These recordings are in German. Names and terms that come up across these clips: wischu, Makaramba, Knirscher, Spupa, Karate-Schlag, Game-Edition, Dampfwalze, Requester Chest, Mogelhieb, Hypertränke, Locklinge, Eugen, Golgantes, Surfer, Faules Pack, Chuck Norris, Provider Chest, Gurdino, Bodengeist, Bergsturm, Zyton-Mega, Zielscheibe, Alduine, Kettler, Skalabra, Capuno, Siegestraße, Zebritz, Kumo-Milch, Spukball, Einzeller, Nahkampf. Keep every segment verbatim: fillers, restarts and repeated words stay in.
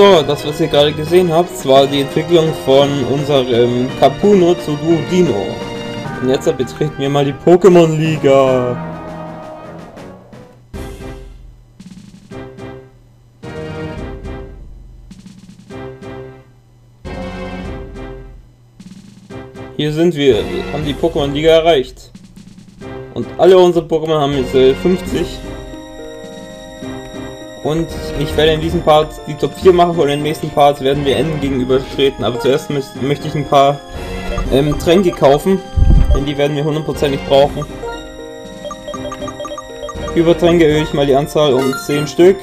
So, das, was ihr gerade gesehen habt, war die Entwicklung von unserem Capuno zu Gurdino. Und jetzt betreten wir mal die Pokémon-Liga. Hier sind wir, wir haben die Pokémon-Liga erreicht. Und alle unsere Pokémon haben jetzt äh, fünfzig. Und ich werde in diesem Part die Top vier machen, und im nächsten Part werden wir Enden gegenübertreten. Aber zuerst möchte ich ein paar ähm, Tränke kaufen, denn die werden wir hundertprozentig brauchen. Über Tränke erhöhe ich mal die Anzahl um zehn Stück.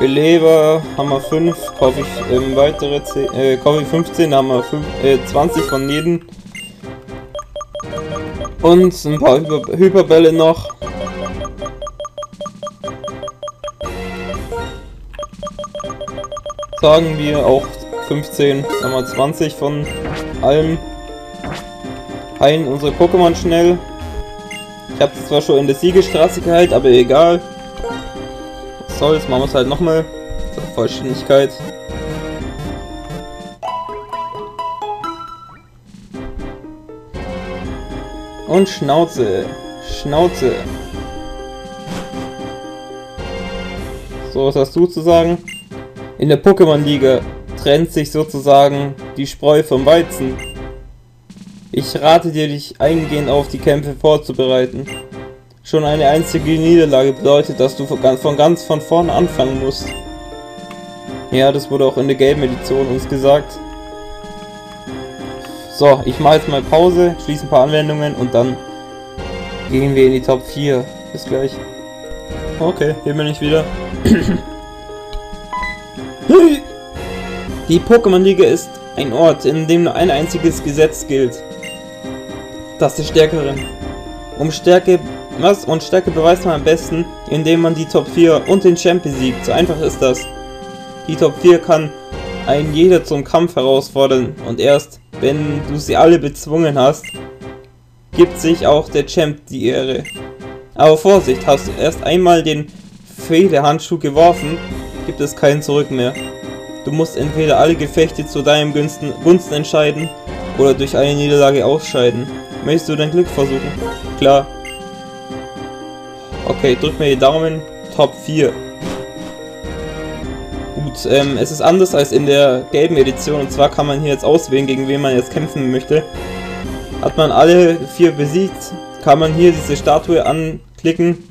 Beleber haben wir fünf, kaufe ich ähm, weitere zehn, äh, kaufe ich fünfzehn, da haben wir fünf, äh, zwanzig von jedem. Und ein paar Hyper Hyperbälle noch. Sagen wir auch fünfzehn, sagen wir zwanzig von allem. Heilen unsere Pokémon schnell. Ich habe es zwar schon in der Siegestraße geheilt, aber egal. Was soll's, machen wir es halt nochmal. Zur Vollständigkeit. Und Schnauze. Schnauze. So, was hast du zu sagen? In der Pokémon-Liga trennt sich sozusagen die Spreu vom Weizen. Ich rate dir, dich eingehend auf die Kämpfe vorzubereiten. Schon eine einzige Niederlage bedeutet, dass du von ganz von vorne anfangen musst. Ja, das wurde auch in der Game-Edition uns gesagt. So, ich mache jetzt mal Pause, schließe ein paar Anwendungen und dann gehen wir in die Top vier. Bis gleich. Okay, hier bin ich wieder. Die Pokémon-Liga ist ein Ort, in dem nur ein einziges Gesetz gilt. Das der Stärkeren. Um Stärke, was? Und Stärke beweist man am besten, indem man die Top vier und den Champ besiegt. So einfach ist das. Die Top vier kann einen jeder zum Kampf herausfordern und erst wenn du sie alle bezwungen hast, gibt sich auch der Champ die Ehre. Aber Vorsicht, hast du erst einmal den Federhandschuh geworfen, gibt es kein Zurück mehr. Du musst entweder alle Gefechte zu deinem Gunsten, Gunsten entscheiden oder durch eine Niederlage ausscheiden. Möchtest du dein Glück versuchen? Klar. Okay, drück mir die Daumen. Top vier. Gut, ähm, es ist anders als in der gelben Edition, und zwar kann man hier jetzt auswählen, gegen wen man jetzt kämpfen möchte. Hat man alle vier besiegt, kann man hier diese Statue anklicken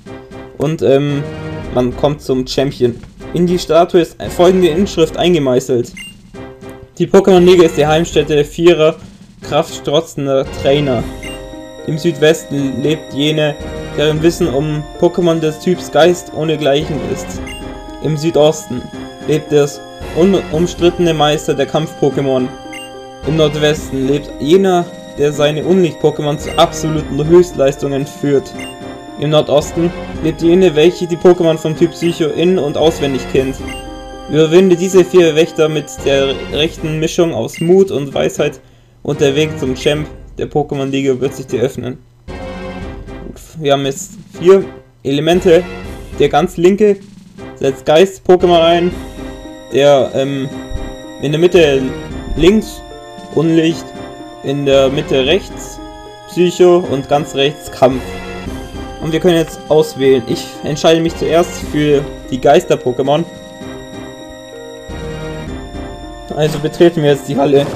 und ähm, man kommt zum Champion. In die Statue ist folgende Inschrift eingemeißelt. Die Pokémon-Liga ist die Heimstätte der vierer kraftstrotzender Trainer. Im Südwesten lebt jene, deren Wissen um Pokémon des Typs Geist ohnegleichen ist. Im Südosten lebt das unumstrittene Meister der Kampf-Pokémon. Im Nordwesten lebt jener, der seine Unlicht-Pokémon zu absoluten Höchstleistungen führt. Im Nordosten lebt jene, welche die Pokémon vom Typ Psycho in- und auswendig kennt. Überwinde diese vier Wächter mit der rechten Mischung aus Mut und Weisheit und der Weg zum Champ der Pokémon-Liga wird sich dir öffnen. Wir haben jetzt vier Elemente. Der ganz linke setzt Geist-Pokémon ein, der ähm, in der Mitte links Unlicht, in der Mitte rechts Psycho und ganz rechts Kampf. Und wir können jetzt auswählen. Ich entscheide mich zuerst für die Geister-Pokémon. Also betreten wir jetzt die Halle.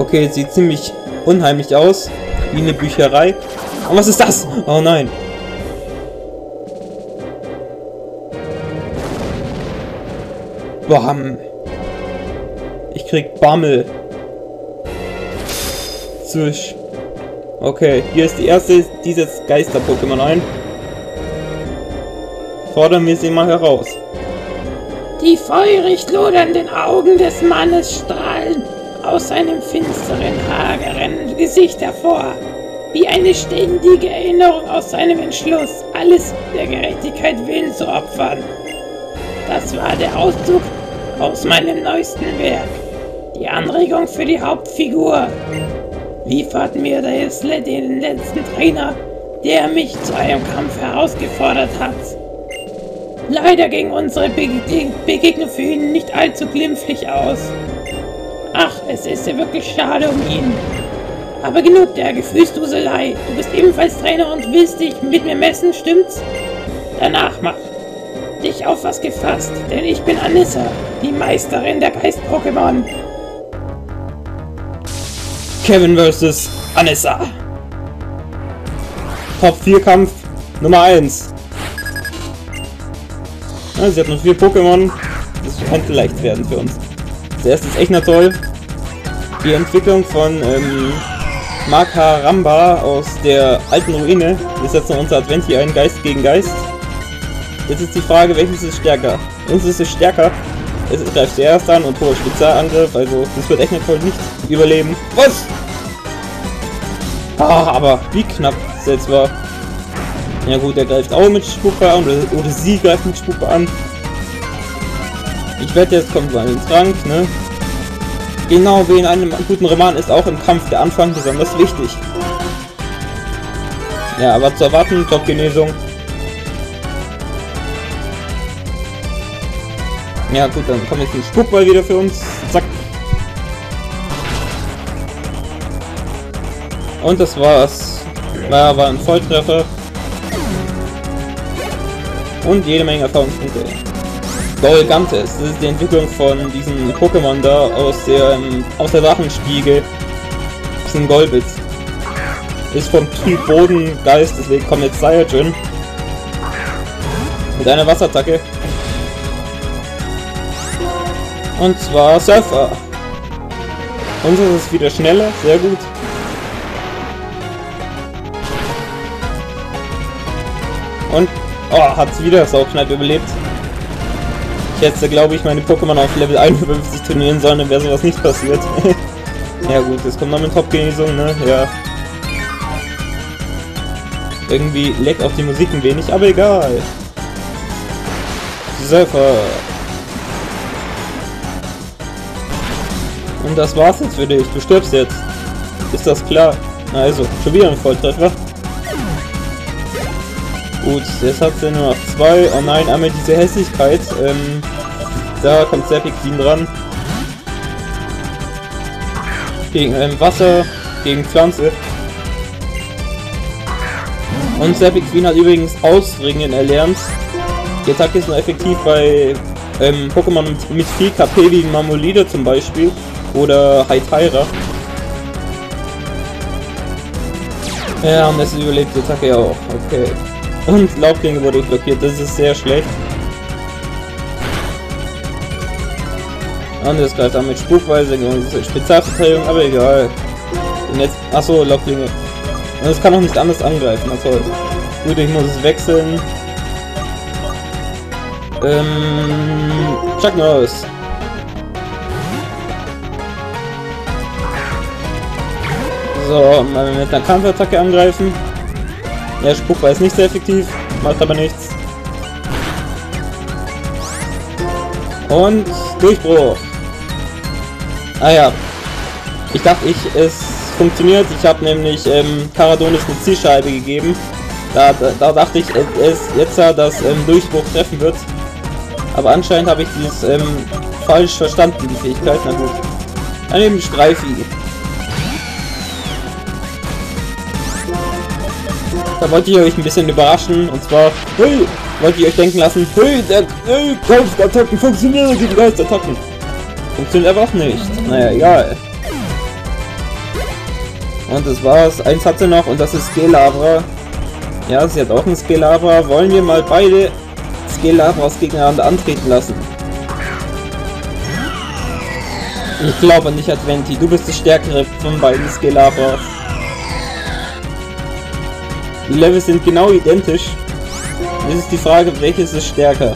Okay, sieht ziemlich unheimlich aus, wie eine Bücherei. Und was ist das? Oh nein. Bam. Ich krieg Bammel. Zwisch. Okay, hier ist die erste, die setzt Geister-Pokémon ein. Fordern wir sie mal heraus. Die feurig lodernden Augen des Mannes strahlen aus seinem finsteren, hageren Gesicht hervor. Wie eine ständige Erinnerung aus seinem Entschluss, alles der Gerechtigkeit willen zu opfern. Das war der Auszug aus meinem neuesten Werk. Die Anregung für die Hauptfigur. Liefert mir der Hisle den letzten Trainer, der mich zu einem Kampf herausgefordert hat. Leider ging unsere Begegnung für ihn nicht allzu glimpflich aus. Ach, es ist ja wirklich schade um ihn. Aber genug der Gefühlsduselei. Du bist ebenfalls Trainer und willst dich mit mir messen, stimmt's? Danach mach dich auf was gefasst, denn ich bin Anissa, die Meisterin der Geist-Pokémon. Kevin versus. Anissa. Top vier Kampf Nummer eins. Ja, sie hat noch vier Pokémon. Das könnte leicht werden für uns. Zuerst ist Echnatoll. Die Entwicklung von ähm, Makaramba aus der alten Ruine. Wir setzen unser Advent hier ein, Geist gegen Geist. Jetzt ist die Frage, welches ist stärker? Uns ist es stärker. Es greift zuerst an und hoher Spezialangriff, also das wird Echnatoll nicht überleben. Was? Ah, aber wie knapp das jetzt war. Ja gut, er greift auch mit Spupa an, oder, oder sie greift mit Spupa an. Ich wette, jetzt kommt mal in den Trank, ne? Genau wie in einem guten Roman ist auch im Kampf der Anfang besonders wichtig. Ja, aber zu erwarten, Top-Genesung. Ja gut, dann kommt jetzt ein Spukball wieder für uns. Zack. Und das war's. Ja, war ein Volltreffer. Und jede Menge Erfahrungspunkte. Golgantes, das ist die Entwicklung von diesem Pokémon da aus der, aus der Drachenspiegel. Das ist ein Golbitz. Ist vom Typ Bodengeist, deswegen kommt jetzt Saiyajin. Mit einer Wasserattacke. Und zwar Surfer. Unser ist wieder schneller, sehr gut. Und oh, hat's wieder sauknapp überlebt. Ich hätte, glaube ich, meine Pokémon auf Level einundfünfzig trainieren sollen, dann wäre sowas nicht passiert. Ja gut, jetzt kommt noch eine Top-Genesung, ne? Ja. Irgendwie leckt auch die Musik ein wenig, aber egal. Surfer. Und das war's jetzt für dich. Du stirbst jetzt. Ist das klar? Also, schon wieder ein Volltreffer. Gut, jetzt hat sie nur noch zwei. Oh nein, einmal diese Hässlichkeit. Ähm, da kommt Serpiqueen dran. Gegen ähm, Wasser, gegen Pflanze. Und Serpiqueen hat übrigens Ausringen erlernt. Die Attacke ist nur effektiv bei ähm, Pokémon mit, mit viel K P wie Mamolide zum Beispiel. Oder Hytaira. Ja, und das überlebt die Attacke ja auch. Okay. Und Locklinge wurde blockiert, das ist sehr schlecht. Und das greift auch mit Spukweise, Spezialverteidigung, aber egal. Und jetzt, achso, Locklinge. Und es kann auch nicht anders angreifen, na toll. Gut, ich muss es wechseln. Ähm, Chuck Norris. So, mit einer Counterattacke angreifen. Ja, Spukball ist nicht sehr effektiv, macht aber nichts. Und Durchbruch. Ah ja. Ich dachte, ich, es funktioniert. Ich habe nämlich ähm, Karadonis eine Zielscheibe gegeben. Da, da, da dachte ich, es jetzt ja, dass ähm, Durchbruch treffen wird. Aber anscheinend habe ich dieses ähm, falsch verstanden, die Fähigkeit. Na gut. Dann eben Streifi. Da wollte ich euch ein bisschen überraschen, und zwar, hey, wollte ich euch denken lassen, hey, der hey, Geistattacken funktionieren gegen Geistattacken. Funktioniert aber auch nicht. Naja, egal. Und das war's. Eins hat sie noch, und das ist Skalabra. Ja, sie hat auch ein Skalabra. Wollen wir mal beide Skalabras gegeneinander antreten lassen? Ich glaube nicht, Adventi. Du bist die stärkere von beiden Skalabras. Die Level sind genau identisch. Jetzt ist die Frage, welches ist stärker?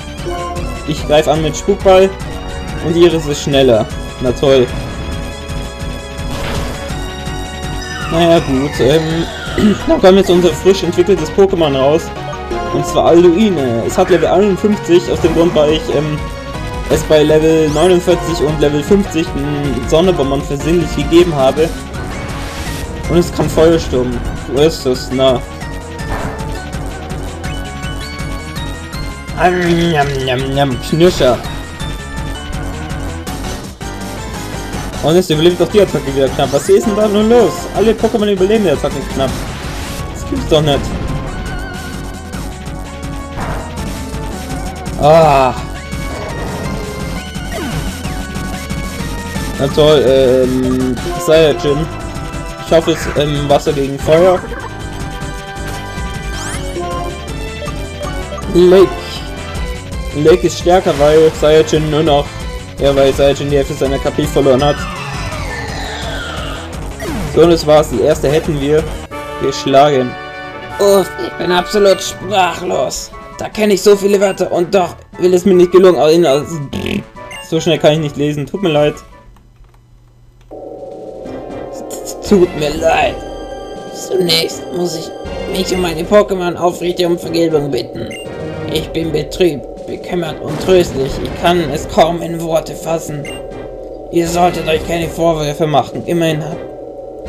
Ich greife an mit Spukball und ihres ist schneller. Na toll. Naja gut, ähm, dann kommt jetzt unser frisch entwickeltes Pokémon raus. Und zwar Alduine. Es hat Level einundfünfzig, aus dem Grund, weil ich ähm, es bei Level neunundvierzig und Level fünfzig einen Sonderbomber versehentlich gegeben habe. Und es kann Feuersturm. Wo ist das? Na. Knirscher. Oh, nicht überlebt doch die Attacke wieder knapp. Was ist denn da nun los? Alle Pokémon überleben die Attacke knapp. Das gibt's doch nicht. Ah. Na toll, ähm, Saiyajin. Ich hoffe es im Wasser gegen Feuer. Lake. Lake ist stärker, weil Saiyajin nur noch... Ja, weil Saiyajin die Hälfte seiner K P verloren hat. So, und das war's. Die erste hätten wir geschlagen. Uff, ich bin absolut sprachlos. Da kenne ich so viele Wörter und doch will es mir nicht gelungen. Also, so schnell kann ich nicht lesen. Tut mir leid. Tut mir leid. Zunächst muss ich mich um meine Pokémon aufrichtig um Vergebung bitten. Ich bin betrübt, bekümmert und tröstlich. Ich kann es kaum in Worte fassen. Ihr solltet euch keine Vorwürfe machen. Immerhin,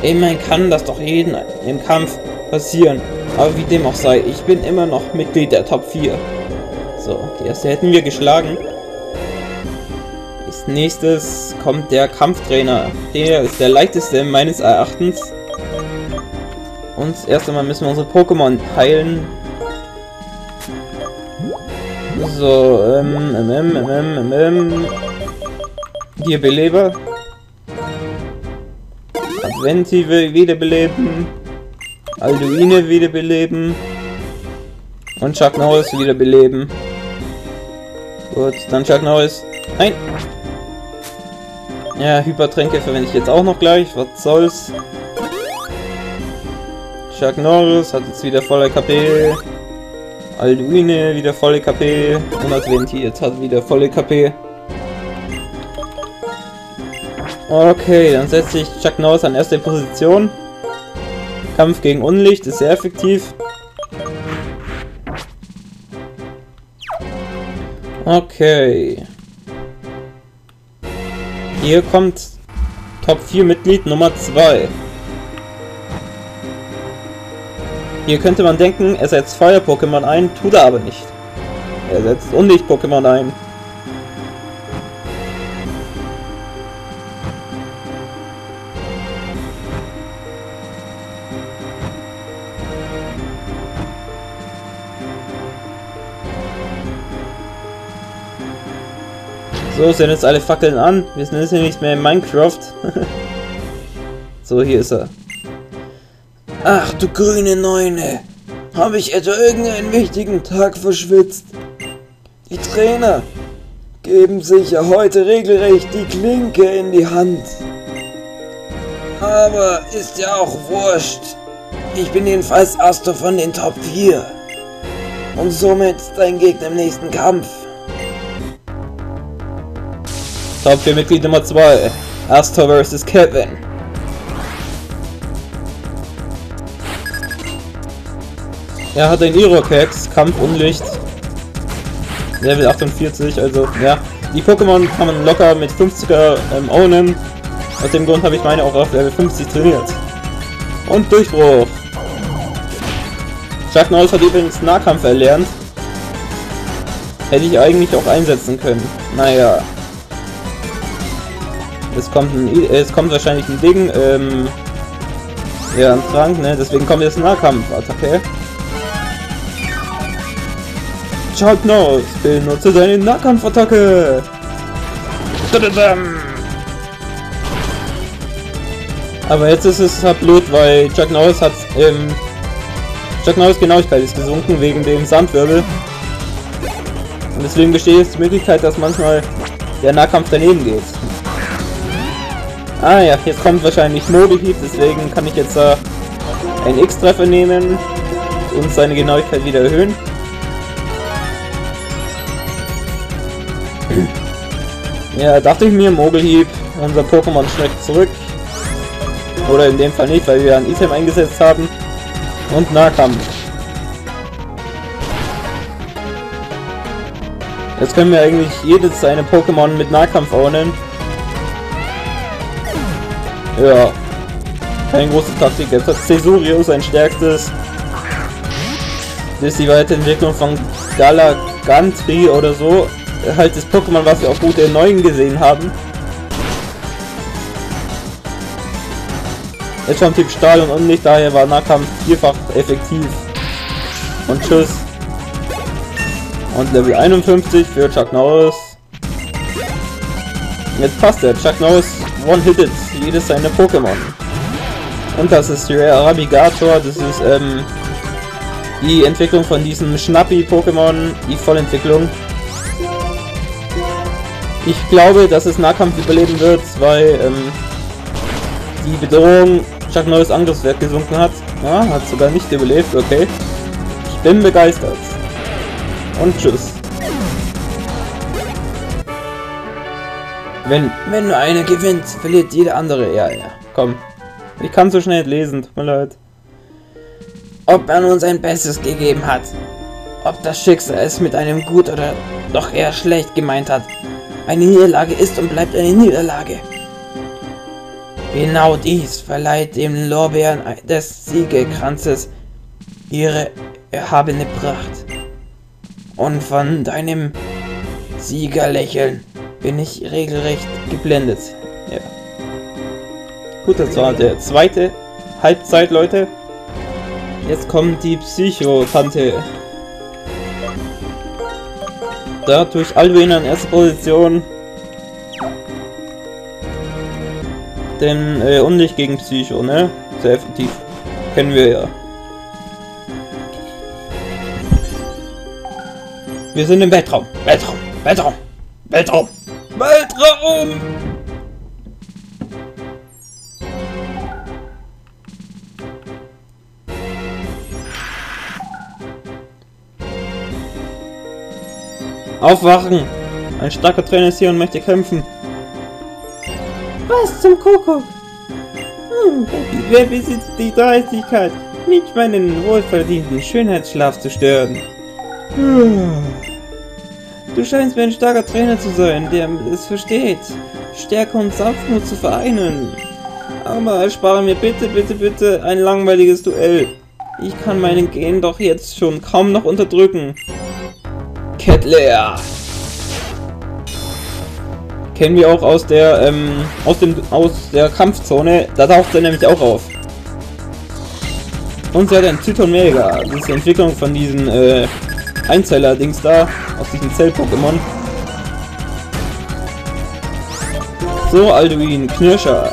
immerhin kann das doch jeden im Kampf passieren. Aber wie dem auch sei, ich bin immer noch Mitglied der Top vier. So, die erste hätten wir geschlagen. Als nächstes kommt der Kampftrainer. Der ist der leichteste meines Erachtens. Und erst einmal müssen wir unsere Pokémon heilen. So, ähm, ähm, ähm, ähm, hier Beleber. Adventive wiederbeleben. Alduine wiederbeleben. Und Chuck Norris wiederbeleben. Gut, dann Chuck Norris. Nein! Ja, Hypertränke verwende ich jetzt auch noch gleich. Was soll's? Chuck Norris hat jetzt wieder volle K P. Alduine wieder volle K P und Advent jetzt hat wieder volle K P. Okay, dann setze ich Chuck Norris an erste Position. Kampf gegen Unlicht ist sehr effektiv. Okay. Hier kommt Top vier Mitglied Nummer zwei. Hier könnte man denken, er setzt Feuer-Pokémon ein, tut er aber nicht. Er setzt Unlicht-Pokémon ein. So, sind jetzt alle Fackeln an. Wir sind jetzt nicht mehr in Minecraft. So, hier ist er. Ach du grüne Neune, habe ich etwa irgendeinen wichtigen Tag verschwitzt? Die Trainer geben sich ja heute regelrecht die Klinke in die Hand. Aber ist ja auch wurscht. Ich bin jedenfalls Erster von den Top vier. Und somit dein Gegner im nächsten Kampf. Top vier Mitglied Nummer zwei. Erster versus Kevin. Er hat einen Irokex, Kampf Unlicht, Level achtundvierzig, also ja. Die Pokémon kann man locker mit fünfziger ähm, ownen. Aus dem Grund habe ich meine auch auf Level fünfzig trainiert. Und Durchbruch. Chuck Norris hat übrigens Nahkampf erlernt. Hätte ich eigentlich auch einsetzen können. Naja. Es kommt, ein, es kommt wahrscheinlich ein Ding, ähm, ja, ein Trank, ne? Deswegen kommt jetzt Nahkampf-Attacke. Chuck Norris, benutze deine Nahkampfattacke! Aber jetzt ist es halt blöd, weil Chuck Norris hat ähm, Chuck Norris Genauigkeit ist gesunken wegen dem Sandwirbel. Und deswegen besteht jetzt die Möglichkeit, dass manchmal der Nahkampf daneben geht. Ah ja, jetzt kommt wahrscheinlich Modeheat, deswegen kann ich jetzt äh, einen X-Treffer nehmen und seine Genauigkeit wieder erhöhen. Ja, dachte ich mir, Mogelhieb, unser Pokémon schreckt zurück. Oder in dem Fall nicht, weil wir ein Item eingesetzt haben. Und Nahkampf. Jetzt können wir eigentlich jedes seine Pokémon mit Nahkampf ownen. Ja. Keine große Taktik. Jetzt hat Cesurius sein stärkstes. Das ist die Weiterentwicklung von Gala Gantry oder so. Halt das Pokémon, was wir auch gut in neuen gesehen haben. Jetzt schon Typ Stahl und Unlicht, daher war Nahkampf vierfach effektiv. Und tschüss. Und Level einundfünfzig für Chuck Norris. Jetzt passt er. Chuck Norris one-hitted jedes seiner Pokémon. Und das ist Rare Arabigator. Das ist ähm, die Entwicklung von diesem Schnappi-Pokémon. Die Vollentwicklung. Ich glaube, dass es Nahkampf überleben wird, weil ähm, die Bedrohung Chuck Norris Angriffswert gesunken hat. Ja, hat sogar nicht überlebt. Okay. Ich bin begeistert. Und tschüss. Wenn, wenn nur einer gewinnt, verliert jeder andere. Ja, ja. Komm. Ich kann so schnell lesen, tut mir leid. Ob er nun sein Bestes gegeben hat. Ob das Schicksal es mit einem gut oder doch eher schlecht gemeint hat. Eine Niederlage ist und bleibt eine Niederlage. Genau dies verleiht dem Lorbeeren des Siegekranzes ihre erhabene Pracht. Und von deinem Siegerlächeln bin ich regelrecht geblendet. Ja. Gut, das war der zweite Halbzeit, Leute. Jetzt kommt die Psycho-Tante. Dadurch Alduine in erste Position. Denn äh, Unlicht gegen Psycho, ne? Sehr effektiv. Kennen wir ja. Wir sind im Weltraum. Weltraum. Weltraum. Weltraum. Weltraum. Aufwachen. Ein starker Trainer ist hier und möchte kämpfen. Was zum Kuckuck? Hm, wer besitzt die Dreistigkeit, nicht meinen wohlverdienten Schönheitsschlaf zu stören? Hm. Du scheinst mir ein starker Trainer zu sein, der es versteht, Stärke und Sanftmut zu vereinen. Aber erspare mir bitte, bitte, bitte ein langweiliges Duell. Ich kann meinen Gen doch jetzt schon kaum noch unterdrücken. Kettler! Kennen wir auch aus der, ähm, aus dem, aus der Kampfzone. Da taucht er nämlich auch auf. Und sie hat ein Zyton-Mega. Das ist die Entwicklung von diesen, äh, Einzeller-Dings da, aus diesem Zell-Pokémon. So, Alduine, Knirscher.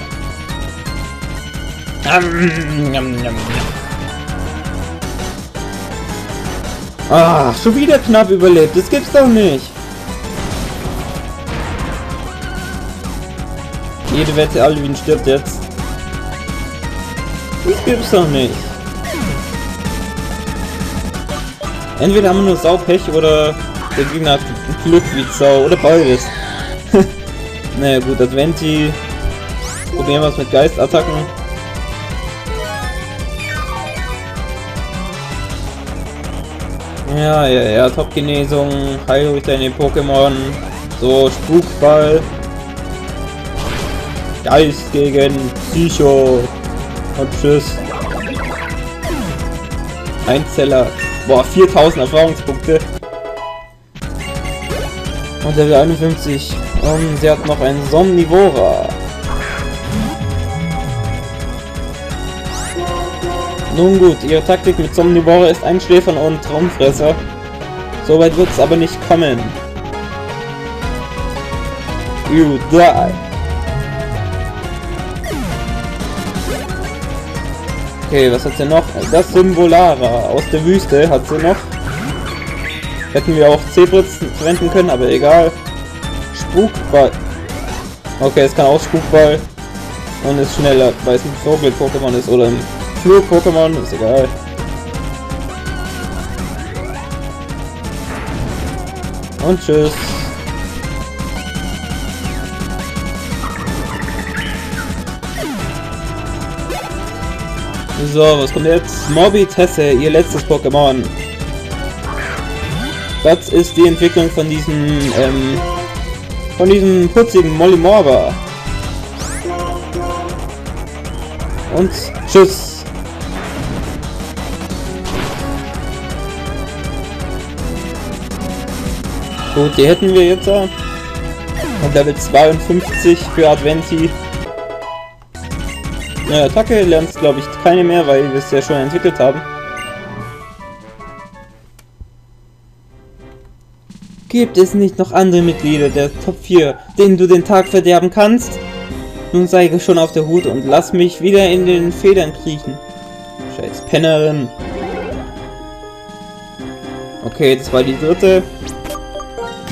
Ah, schon wieder knapp überlebt, das gibt's doch nicht. Jede Wette, Alduine stirbt jetzt. Das gibt's doch nicht. Entweder haben wir nur Saupech oder der Gegner hat Glück wie Sau oder beides. Naja gut, Adventi. Probieren wir es mit Geistattacken. Ja, ja, ja, Top-Genesung, heil durch deine Pokémon. So, Spukball. Geist gegen Psycho. Und tschüss. Einzeller. Boah, viertausend Erfahrungspunkte. Und Level einundfünfzig. Und sie hat noch einen Somnivora. Nun gut, ihre Taktik mit Somnivora ist Einschläfern und Traumfresser. Soweit wird es aber nicht kommen. You die. Okay, was hat sie noch? Das Symbolara aus der Wüste hat sie noch. Hätten wir auch Zebritz verwenden können, aber egal. Spukball. Okay, es kann auch Spukball. Und ist schneller, weil es ein Vogel-Pokémon ist oder ein Flug-Pokémon, ist egal. Und tschüss. So, was kommt jetzt? Morbitesse, ihr letztes Pokémon. Das ist die Entwicklung von diesem, ähm, von diesem putzigen Mollymorba. Und tschüss. Gut, die hätten wir jetzt auch. Und Level zweiundfünfzig für Adventi. Neue Attacke lernst, glaube ich, keine mehr, weil wir es ja schon entwickelt haben. Gibt es nicht noch andere Mitglieder der Top vier, denen du den Tag verderben kannst? Nun sei schon auf der Hut und lass mich wieder in den Federn kriechen. Scheiß Pennerin. Okay, das war die dritte.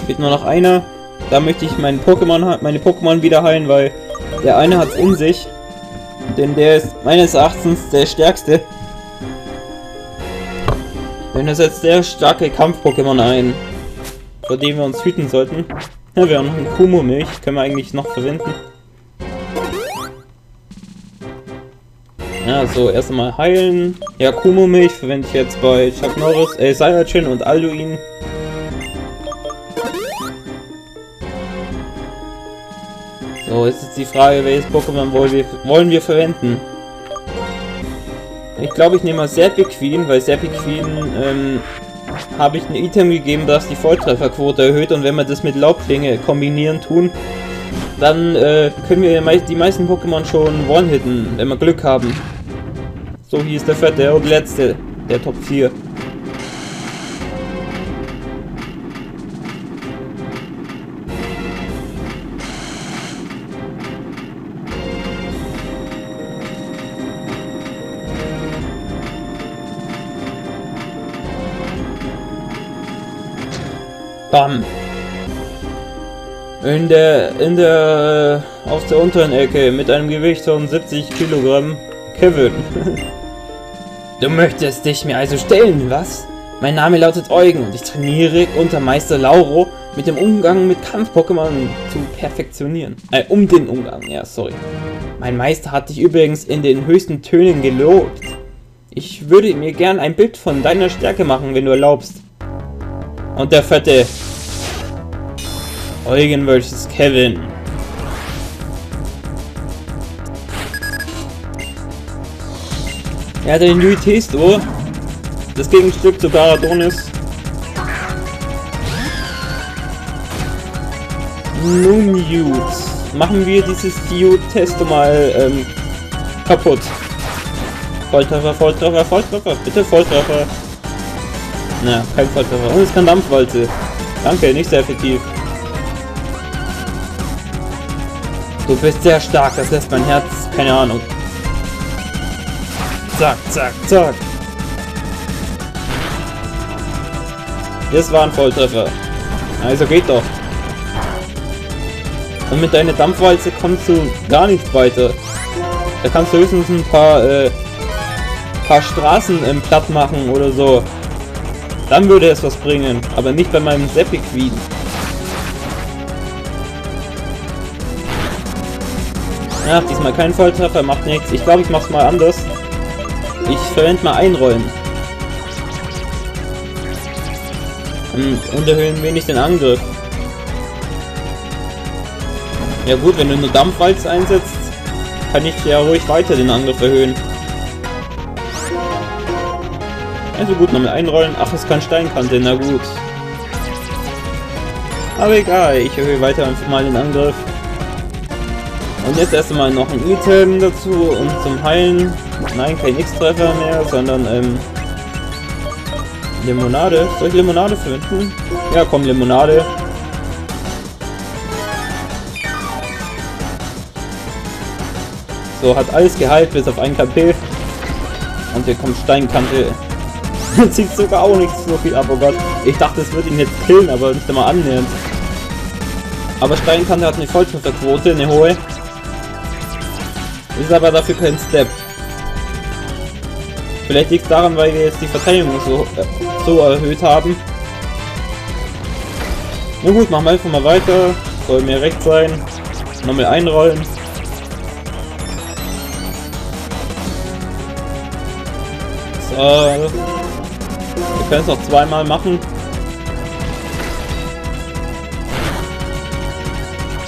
Fehlt nur noch einer. Da möchte ich meinen Pokémon, meine Pokémon wieder heilen, weil der eine hat es in sich. Denn der ist meines Erachtens der stärkste. Denn er setzt sehr starke Kampf-Pokémon ein, vor dem wir uns hüten sollten. Ja, wir haben noch eine Kumo-Milch, können wir eigentlich noch verwenden. Ja, so, erst einmal heilen. Ja, Kumo-Milch verwende ich jetzt bei Chuck Norris, äh, Saiyajin und Alduine. So, jetzt ist die Frage, welches Pokémon wollen wir, wollen wir verwenden? Ich glaube, ich nehme mal Serpiqueen, weil Serpiqueen, ähm, habe ich ein Item gegeben, das die Volltrefferquote erhöht, und wenn wir das mit Locklinge kombinieren tun, dann äh, können wir die meisten Pokémon schon one-hitten, wenn wir Glück haben. So, hier ist der vierte und letzte, der Top vier. Bam! In der, in der, auf der unteren Ecke mit einem Gewicht von siebzig Kilogramm, Kevin. Du möchtest dich mir also stellen, was? Mein Name lautet Eugen und ich trainiere unter Meister Lauro, mit dem Umgang mit Kampf-Pokémon zu perfektionieren. Äh, um den Umgang, ja, sorry. Mein Meister hat dich übrigens in den höchsten Tönen gelobt. Ich würde mir gern ein Bild von deiner Stärke machen, wenn du erlaubst. Und der fette Eugen versus Kevin. Er hat den New Test, das Gegenstück zu Karadonis. Nun gut, machen wir dieses New Test mal ähm, kaputt. Volltreffer, Volltreffer, Volltreffer, bitte Volltreffer. Na, kein Volltreffer. Und es kann Dampfwalze. Danke, nicht sehr effektiv. Du bist sehr stark, das lässt mein Herz, keine Ahnung. Zack, zack, zack. Das war ein Volltreffer. Also geht doch. Und mit deiner Dampfwalze kommst du gar nichts weiter. Da kannst du höchstens ein paar, äh, paar Straßen im Platt machen oder so. Dann würde es was bringen, aber nicht bei meinem Serpiqueen. Ja, diesmal kein Volltreffer, macht nichts. Ich glaube, ich mach's mal anders. Ich verwende mal Einrollen. Und erhöhen wenig den Angriff. Ja gut, wenn du nur Dampfwalze einsetzt, kann ich ja ruhig weiter den Angriff erhöhen. Also gut, nochmal einrollen. Ach, es kann Steinkante, na gut. Aber egal, ich erhöhe weiter einfach mal den Angriff. Und jetzt erst einmal noch ein Item dazu und zum Heilen. Nein, kein X-Treffer mehr, sondern ähm, Limonade. Soll ich Limonade finden? Ja, komm, Limonade. So, hat alles geheilt bis auf ein K P. Und hier kommt Steinkante. Zieht sogar auch nichts so viel ab, oh Gott. Ich dachte, es wird ihn jetzt killen, aber nicht einmal annähernd. Aber Steinkante hat eine Volltrefferquote, eine hohe. Ist aber dafür kein Step. Vielleicht liegt es daran, weil wir jetzt die Verteidigung so, äh, so erhöht haben. Na gut, machen wir einfach mal weiter. Soll mir recht sein. Nochmal einrollen. So. Wir können es noch zweimal machen.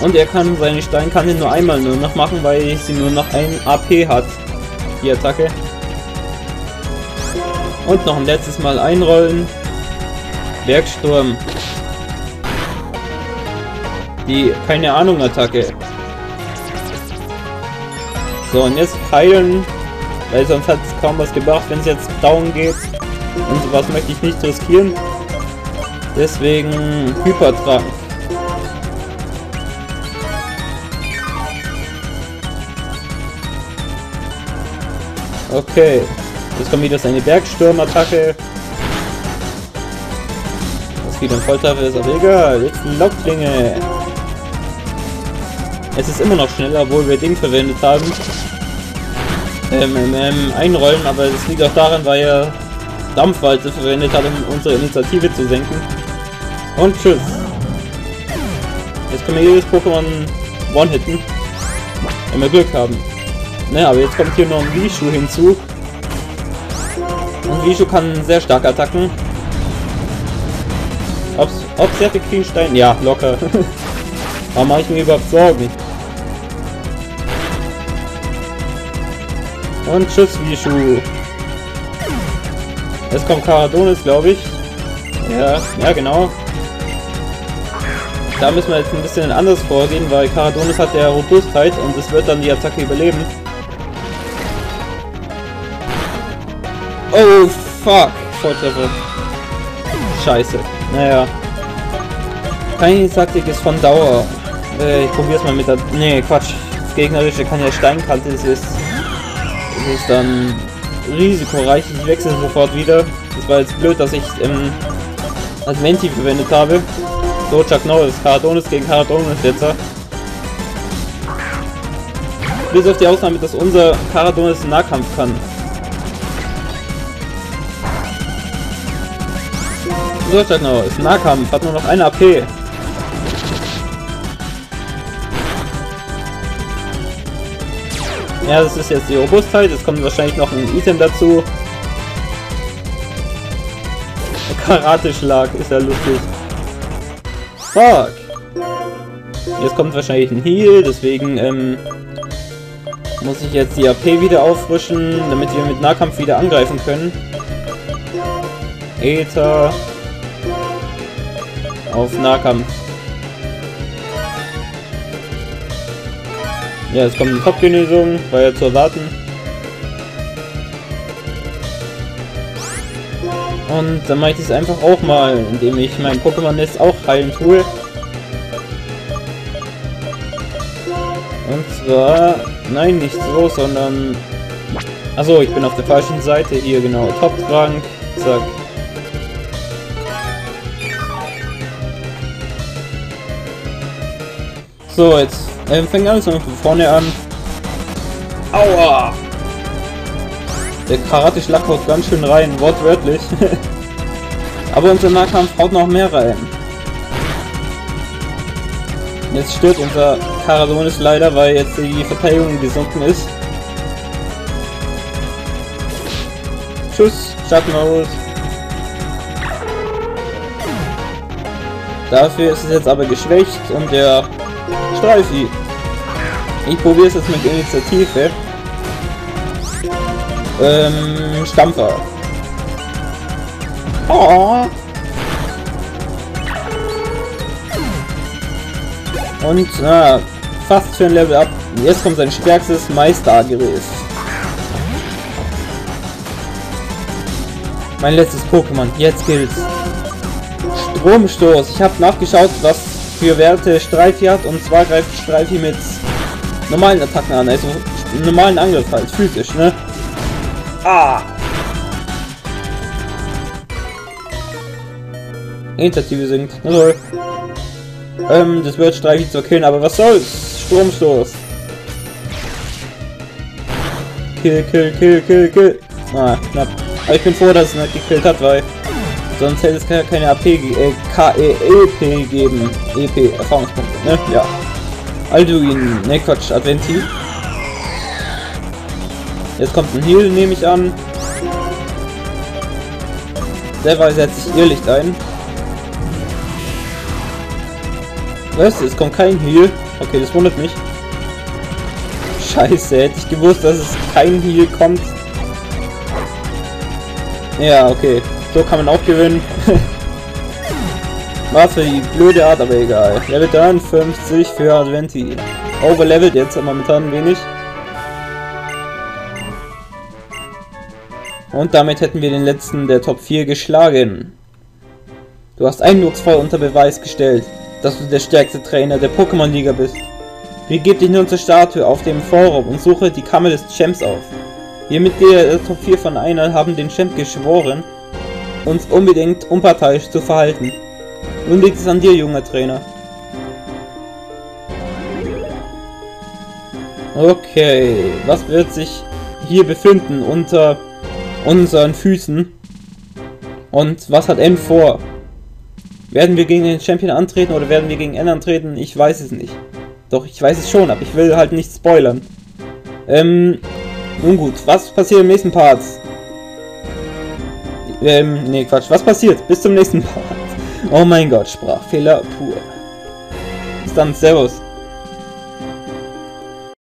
Und er kann seine Steinkante nur einmal nur noch machen, weil sie nur noch ein A P hat. Die Attacke. Und noch ein letztes Mal einrollen. Bergsturm. die keine Ahnung Attacke. So, und jetzt heilen, weil sonst hat es kaum was gebracht, wenn es jetzt down geht. Und sowas möchte ich nicht riskieren. Deswegen Hypertrank. Okay, jetzt kommt wieder seine Bergsturmattacke. Das wieder ein Volltreffer ist, aber egal. Jetzt Locklinge. Es ist immer noch schneller, obwohl wir Ding verwendet haben. Ähm, ähm, einrollen, aber das liegt auch daran, weil er Dampfwalze verwendet hat, um unsere Initiative zu senken. Und tschüss. Jetzt können wir jedes Pokémon one-hitten. Wenn wir Glück haben. Naja, aber jetzt kommt hier noch ein Wischu hinzu. Und Wischu kann sehr stark attacken. Ob Serpiqueen Stein? Ja, locker. Warum mache ich mir überhaupt Sorgen? Und tschüss, Wischu. Jetzt kommt Karadonis, glaube ich. Ja, ja, genau. Da müssen wir jetzt ein bisschen anders vorgehen, weil Karadonis hat ja Robustheit und es wird dann die Attacke überleben. Oh, fuck. Volltreffer. Scheiße. Naja. Keine Taktik ist von Dauer. Äh, ich probiere es mal mit der... Nee, Quatsch. Das Gegnerische kann ja Steinkante. Das ist, das ist dann risikoreich. Ich wechsle sofort wieder. Das war jetzt blöd, dass ich ähm, Adventi verwendet habe. So, Chuck Norris. Karadonis gegen Karadonis jetzt. Bis auf die Ausnahme, dass unser Karadonis einen Nahkampf kann. So, Chuck Norris. Nahkampf. Hat nur noch ein A P. Ja, das ist jetzt die Robustheit. Es kommt wahrscheinlich noch ein Item dazu. Karate-Schlag. Ist ja lustig. Fuck. Jetzt kommt wahrscheinlich ein Heal. Deswegen ähm, muss ich jetzt die A P wieder auffrischen, damit wir mit Nahkampf wieder angreifen können. Ether. Auf Nahkampf. Ja, jetzt kommt eine Top-Genesung, war ja zu erwarten. Und dann mache ich das einfach auch mal, indem ich mein Pokémon-Nest auch heilen tue. Und zwar, nein, nicht so, sondern... Achso, ich bin auf der falschen Seite, hier genau, Top-Trank, zack. So, jetzt ähm, fängt alles noch von vorne an. Aua! Der Karate-Schlag haut ganz schön rein, wortwörtlich. Aber unser Nahkampf haut noch mehr rein. Jetzt stirbt unser Karadonis leider, weil jetzt die Verteidigung gesunken ist. Tschüss, Chuck Norris. Dafür ist es jetzt aber geschwächt und der... Streifi. Ich probiere es jetzt mit Initiative. Ähm, Stampfer. Oh. Und, na, fast für ein Level up. Jetzt kommt sein stärkstes Meistergerät. Mein letztes Pokémon. Jetzt gilt's. Stromstoß. Ich habe nachgeschaut, was für Werte Streifi hat, und zwar greift Streifi mit normalen Attacken an, also normalen Angriff halt, physisch, ne? Ah! Initiative sinkt, also, ähm, das wird Streifi zwar killen, aber was soll's? Stromstoß! Kill, kill, kill, kill, kill! Ah, knapp. Aber ich bin froh, dass es nicht gekillt hat, weil sonst hätte es keine A P, äh, K E L P gegeben. E P, Erfahrungspunkte, ne? Ja. Alduine, ne Quatsch, Adventi. Jetzt kommt ein Heal, nehme ich an. Derweil setzt sich Irrlicht ein. Was? Es kommt kein Heal. Okay, das wundert mich. Scheiße, hätte ich gewusst, dass es kein Heal kommt. Ja, okay. So kann man auch gewinnen. War für die blöde Art, aber egal. Level dreiundfünfzig für Adventi. Overlevelt jetzt momentan wenig. Und damit hätten wir den letzten der Top vier geschlagen. Du hast eindrucksvoll unter Beweis gestellt, dass du der stärkste Trainer der Pokémon-Liga bist. Begib dich nun zur Statue auf dem Forum und suche die Kammer des Champs auf. Wir Mitglieder der Top vier von einer haben den Champ geschworen, uns unbedingt unparteiisch zu verhalten. Nun liegt es an dir, junger Trainer. Okay, was wird sich hier befinden unter unseren Füßen? Und was hat N vor? Werden wir gegen den Champion antreten oder werden wir gegen N antreten? Ich weiß es nicht. Doch, ich weiß es schon, aber ich will halt nicht spoilern. Ähm, nun gut, was passiert im nächsten Part? Ähm, nee, Quatsch, was passiert? Bis zum nächsten Part. Oh mein Gott, Sprachfehler pur. Bis dann, servus.